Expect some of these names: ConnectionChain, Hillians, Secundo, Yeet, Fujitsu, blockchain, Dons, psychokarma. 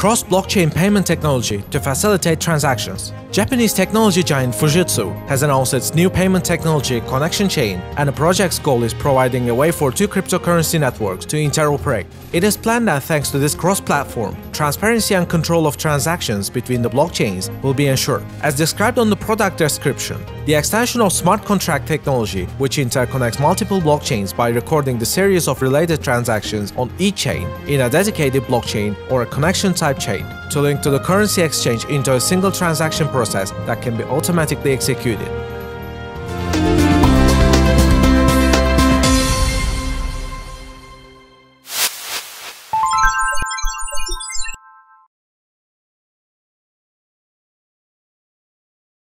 cross-blockchain payment technology to facilitate transactions. Japanese technology giant Fujitsu has announced its new payment technology ConnectionChain, and the project's goal is providing a way for two cryptocurrency networks to interoperate. It is planned that thanks to this cross-platform, transparency and control of transactions between the blockchains will be ensured. As described on the product description, the extension of smart contract technology, which interconnects multiple blockchains by recording the series of related transactions on each chain in a dedicated blockchain or a connection type chain, to link to the currency exchange into a single transaction process that can be automatically executed.